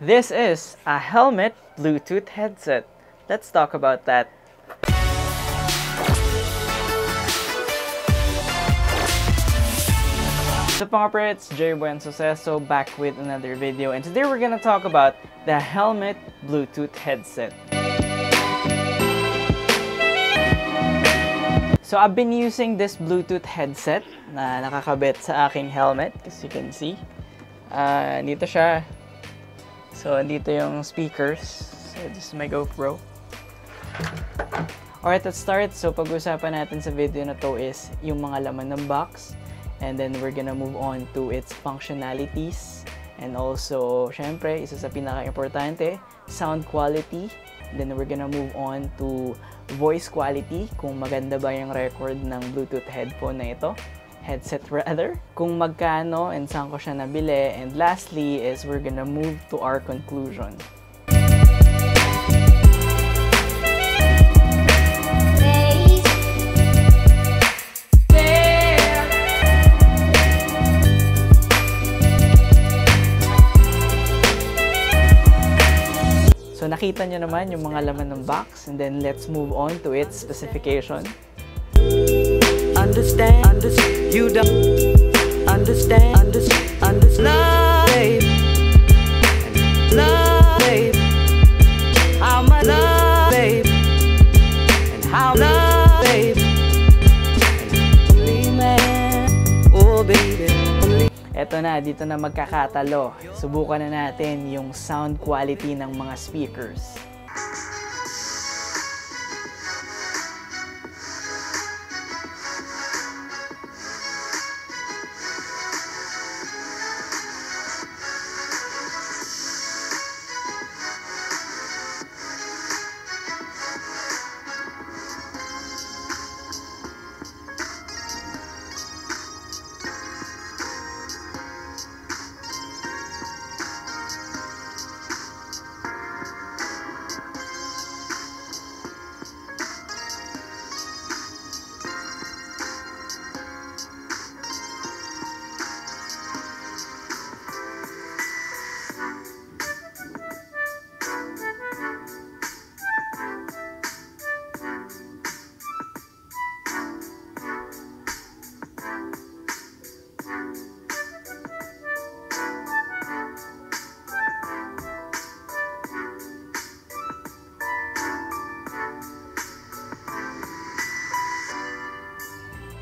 This is a helmet Bluetooth headset. Let's talk about that. What's up mga pre, it's Jay Buensuceso back with another video, and today we're gonna talk about the helmet Bluetooth headset. So I've been using this Bluetooth headset na nakakabit sa aking helmet, as you can see. Dito siya. So dito yung speakers. So this is my GoPro. Alright, let's start. So pag-usapan natin sa video na to is yung mga laman ng box. And then we're gonna move on to its functionalities, and also, syempre, isa sa pinaka-importante, sound quality. Then we're gonna move on to voice quality, kung maganda ba yung record ng Bluetooth headphone na ito, headset rather, kung magkano and saan ko siya nabili. And lastly is we're gonna move to our conclusion. So nakita nyo naman yung mga laman ng box, and then let's move on to its specification. Eto na, dito na magkakatalo. Subukan na natin yung sound quality ng mga speakers.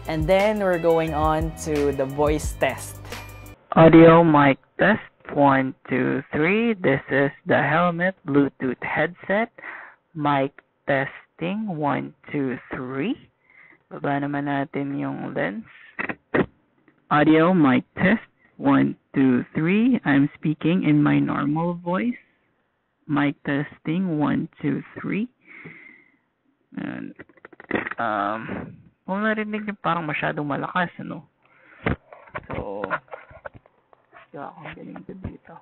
And then we're going on to the voice test. Audio mic test, 1, 2, 3. This is the helmet Bluetooth headset. Mic testing, 1, 2, 3. Baba naman natin yung lens. Audio mic test, 1, 2, 3. I'm speaking in my normal voice. Mic testing, 1, 2, 3. And, kung narinig niyo parang masyadong malakas, ano? So, siya akong galing dito.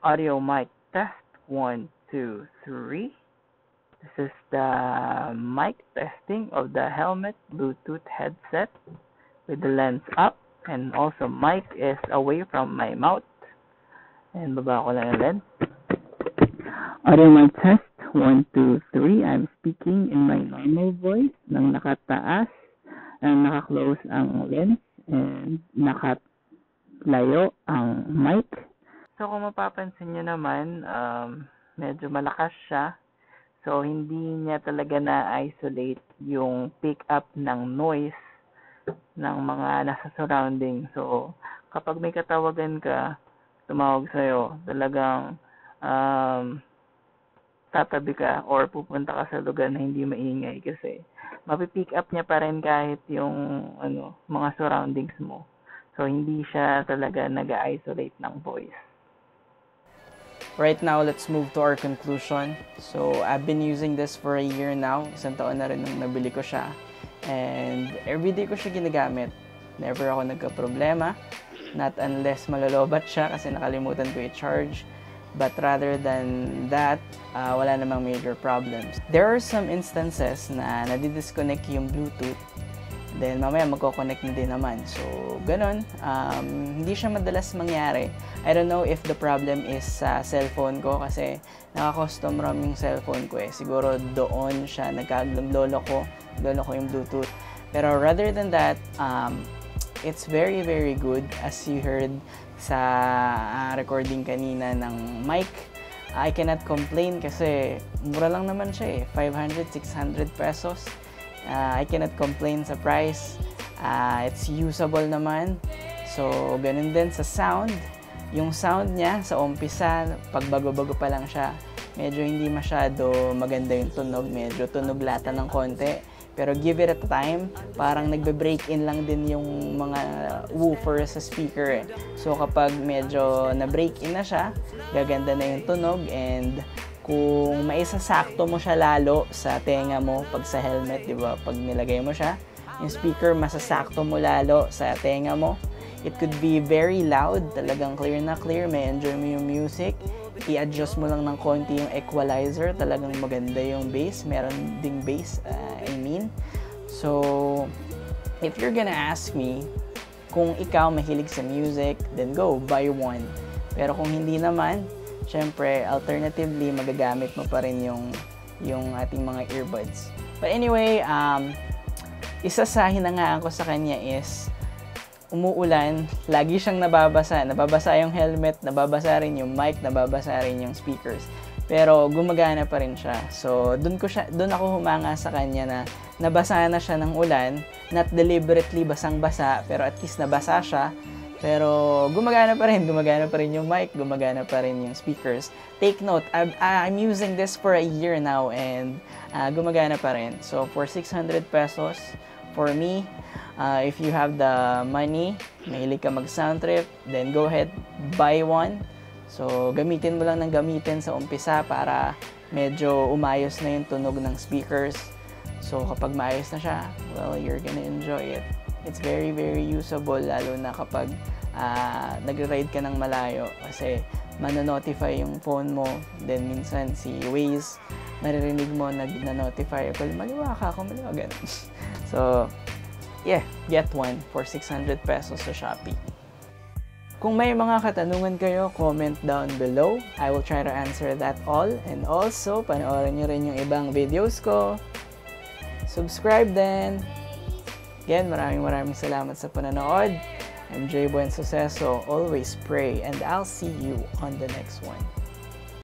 Audio mic test, 1, 2, 3. This is the mic testing of the helmet Bluetooth headset with the lens up, and also mic is away from my mouth. And baba ko lang yung lens. Audio mic test. 1, 2, 3, I'm speaking in my normal voice nang nakataas, and nakaklose ang lens, and nakalayo ang mic. So kung mapapansin nyo naman, medyo malakas siya. So hindi niya talaga na-isolate yung pick-up ng noise ng mga nasa surrounding. So kapag may katawagan ka, tumawag sa'yo, talagang tatabi ka or pupunta ka sa lugar na hindi maingay, kasi mapipick up niya pa rin kahit yung ano, mga surroundings mo. So hindi siya talaga nag-isolate ng voice. Right now, let's move to our conclusion. So I've been using this for a year now. Isang taon na rin nung nabili ko siya. And everyday ko siya ginagamit. Never ako nagka-problema. Not unless malolobat siya kasi nakalimutan ko i-charge. But rather than that, wala namang major problems. There are some instances na nadidisconnect yung Bluetooth Then mamaya magko-connect na din naman. So, ganun. Hindi siya madalas mangyari. I don't know if the problem is sa cellphone ko kasi naka-custom ROM yung cellphone ko eh. Siguro doon siya nagkaglolo ko yung Bluetooth. Pero rather than that, it's very, very good as you heard sa recording kanina ng mic. I cannot complain kasi mura lang naman siya eh. 500, 600 pesos. I cannot complain sa price. It's usable naman. So, ganun din sa sound. Yung sound niya sa umpisa, pagbago-bago pa lang siya, medyo hindi masyado maganda yung tunog. Medyo tunublata ng konti. Pero give it a time, parang nagbe-break-in lang din yung mga woofer sa speaker eh. So, kapag medyo na-break-in na siya, gaganda na yung tunog and kung maisasakto mo siya lalo sa tenga mo pag sa helmet, di ba? Pag nilagay mo siya, yung speaker masasakto mo lalo sa tenga mo. It could be very loud, talagang clear na clear, may enjoy mo yung music. I-adjust mo lang ng konti yung equalizer, talagang maganda yung bass, meron ding bass, I mean. So, if you're gonna ask me, kung ikaw mahilig sa music, then go, buy one. Pero kung hindi naman, siyempre, alternatively, magagamit mo pa rin yung ating mga earbuds. But anyway, isa sa hinangaan ko sa kanya is, umuulan, lagi siyang nababasa. Nababasa yung helmet, nababasa rin yung mic, nababasa rin yung speakers. Pero gumagana pa rin siya. So, doon ako humanga sa kanya na nabasa na siya ng ulan. Not deliberately basang-basa, pero at least nabasa siya. Pero gumagana pa rin yung mic, gumagana pa rin yung speakers. Take note, I'm using this for a year now and gumagana pa rin. So for 600 pesos, for me, if you have the money, mahilig ka mag-sound trip, then go ahead, buy one. So gamitin mo lang ng gamitin sa umpisa para medyo umayos na yung tunog ng speakers. So kapag maayos na siya, well, you're gonna enjoy it. It's very, very usable, lalo na kapag nag-ride ka ng malayo kasi manonotify yung phone mo. Then minsan si Waze, maririnig mo nag-notify ako, maliwa ka, kumaliwa, ganun. So, yeah, get one for 600 pesos sa Shopee. Kung may mga katanungan kayo, comment down below. I will try to answer that all. And also, panoorin nyo rin yung ibang videos ko. Subscribe din! Again, maraming salamat sa panonood. I'm Jay Buensuceso. Always pray and I'll see you on the next one.